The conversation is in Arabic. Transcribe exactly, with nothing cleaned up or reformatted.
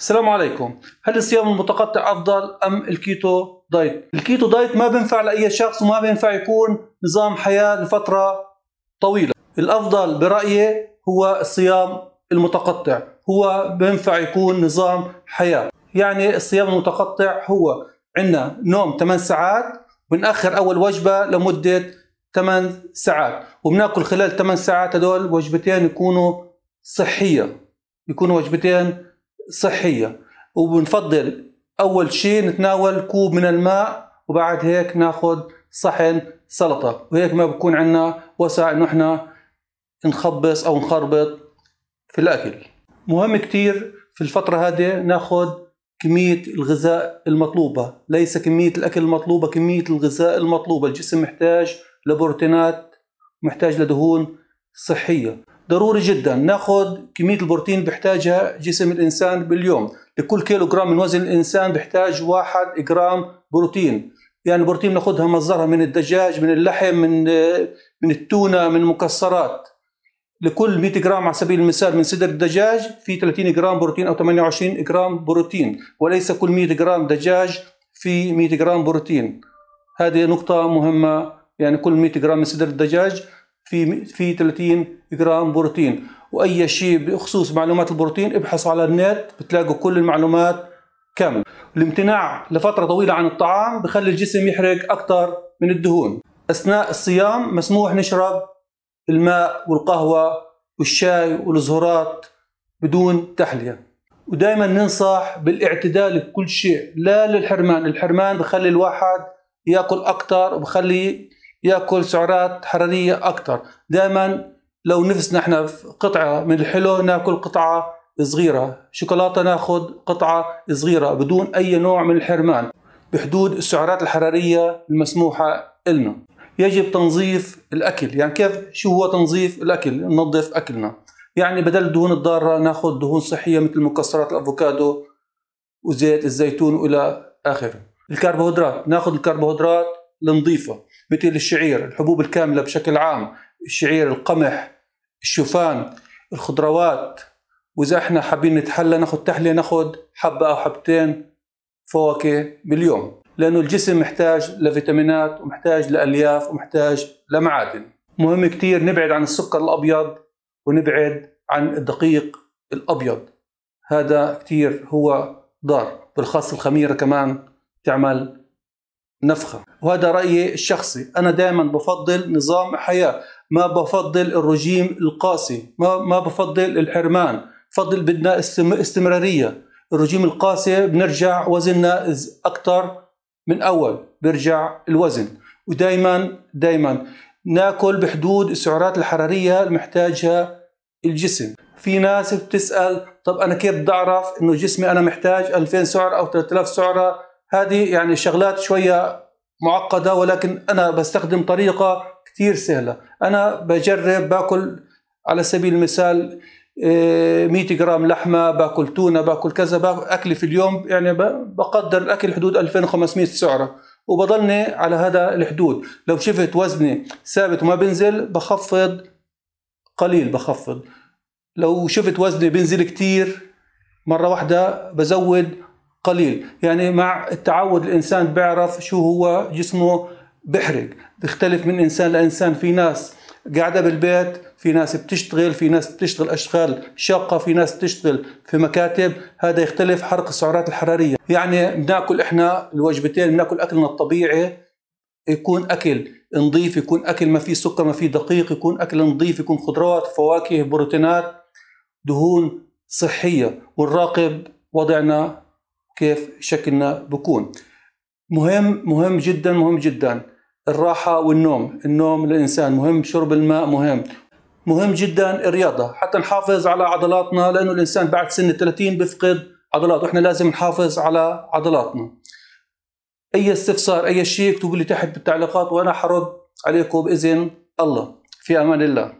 السلام عليكم. هل الصيام المتقطع افضل ام الكيتو دايت؟ الكيتو دايت ما بينفع لاي شخص وما بينفع يكون نظام حياه لفتره طويله. الافضل برايي هو الصيام المتقطع، هو بينفع يكون نظام حياه. يعني الصيام المتقطع هو عندنا نوم ثمان ساعات، بنأخر اول وجبه لمده ثمان ساعات، وبناكل خلال ثمان ساعات هدول وجبتين يكونوا صحيه، يكونوا وجبتين صحية. وبنفضل أول شيء نتناول كوب من الماء، وبعد هيك ناخذ صحن سلطة، وهيك ما بكون عندنا وسع إنه إحنا نخبص أو نخربط في الأكل. مهم كتير في الفترة هذه ناخذ كمية الغذاء المطلوبة، ليس كمية الأكل المطلوبة، كمية الغذاء المطلوبة. الجسم محتاج لبروتينات، محتاج لدهون صحية. ضروري جدا ناخذ كمية البروتين بحتاجها جسم الإنسان باليوم. لكل كيلو جرام من وزن الإنسان بحتاج واحد جرام بروتين. يعني البروتين ناخذها مصدرها من الدجاج، من اللحم، من من التونة، من المكسرات. لكل مئة جرام على سبيل المثال من صدر الدجاج في ثلاثين جرام بروتين أو ثمانية وعشرين جرام بروتين، وليس كل مئة جرام دجاج في مئة جرام بروتين. هذه نقطة مهمة. يعني كل مئة جرام من صدر الدجاج في في ثلاثين جرام بروتين. واي شيء بخصوص معلومات البروتين ابحثوا على النت، بتلاقوا كل المعلومات كامله. الامتناع لفتره طويله عن الطعام بخلي الجسم يحرق اكثر من الدهون. اثناء الصيام مسموح نشرب الماء والقهوه والشاي والزهورات بدون تحليه. ودائما ننصح بالاعتدال بكل شيء، لا للحرمان. الحرمان بخلي الواحد ياكل اكثر وبخلي ياكل سعرات حراريه اكثر. دائما لو نفسنا احنا في قطعه من الحلو ناكل قطعه صغيره، شوكولاته ناخذ قطعه صغيره بدون اي نوع من الحرمان، بحدود السعرات الحراريه المسموحه لنا. يجب تنظيف الاكل. يعني كيف، شو هو تنظيف الاكل؟ ننظف اكلنا. يعني بدل الدهون الضاره ناخذ دهون صحيه مثل مكسرات الافوكادو وزيت الزيتون والى اخره. الكربوهيدرات ناخذ الكربوهيدرات النظيفه مثل الشعير، الحبوب الكاملة بشكل عام، الشعير، القمح، الشوفان، الخضروات. وإذا احنا حابين نتحلى ناخذ تحلية، ناخذ حبة أو حبتين فواكه باليوم، لأنه الجسم محتاج لفيتامينات ومحتاج لألياف ومحتاج لمعادن. مهم كتير نبعد عن السكر الأبيض ونبعد عن الدقيق الأبيض، هذا كتير هو ضار، بالخاص الخميرة كمان تعمل نفخة. وهذا رأيي الشخصي. أنا دائما بفضل نظام حياة، ما بفضل الرجيم القاسي، ما ما بفضل الحرمان. بفضل بدنا استمرارية. الرجيم القاسي بنرجع وزننا أكثر من أول، بيرجع الوزن. ودائما دائما ناكل بحدود السعرات الحرارية المحتاجها الجسم. في ناس بتسأل طب أنا كيف بدي أعرف إنه جسمي أنا محتاج ألفين سعرة أو ثلاثة آلاف سعرة؟ هذه يعني شغلات شوية معقدة، ولكن أنا بستخدم طريقة كتير سهلة. أنا بجرب باكل على سبيل المثال مئة جرام لحمة، باكل تونة، باكل كذا، باكل أكلي في اليوم. يعني بقدر الأكل حدود ألفين وخمسمئة سعرة، وبضلني على هذا الحدود. لو شفت وزني ثابت وما بنزل بخفض قليل، بخفض. لو شفت وزني بنزل كتير مرة واحدة بزود قليل. يعني مع التعود الإنسان بيعرف شو هو جسمه بحرق. بيختلف من إنسان لإنسان، في ناس قاعدة بالبيت، في ناس بتشتغل، في ناس بتشتغل أشغال شاقة، في ناس بتشتغل في مكاتب. هذا يختلف حرق السعرات الحرارية. يعني بناكل إحنا الوجبتين، بناكل أكلنا الطبيعي، يكون أكل نظيف، يكون أكل ما فيه سكر، ما فيه دقيق، يكون أكل نظيف، يكون خضروات، فواكه، بروتينات، دهون صحية، ونراقب وضعنا كيف شكلنا بكون. مهم مهم جدا مهم جدا الراحة والنوم. النوم للإنسان مهم، شرب الماء مهم، مهم جدا الرياضة حتى نحافظ على عضلاتنا، لأنه الإنسان بعد سن الثلاثين بفقد عضلات، وإحنا لازم نحافظ على عضلاتنا. أي استفسار، أي شيء، اكتبوا لي تحت بالتعليقات وأنا حرد عليكم بإذن الله. في أمان الله.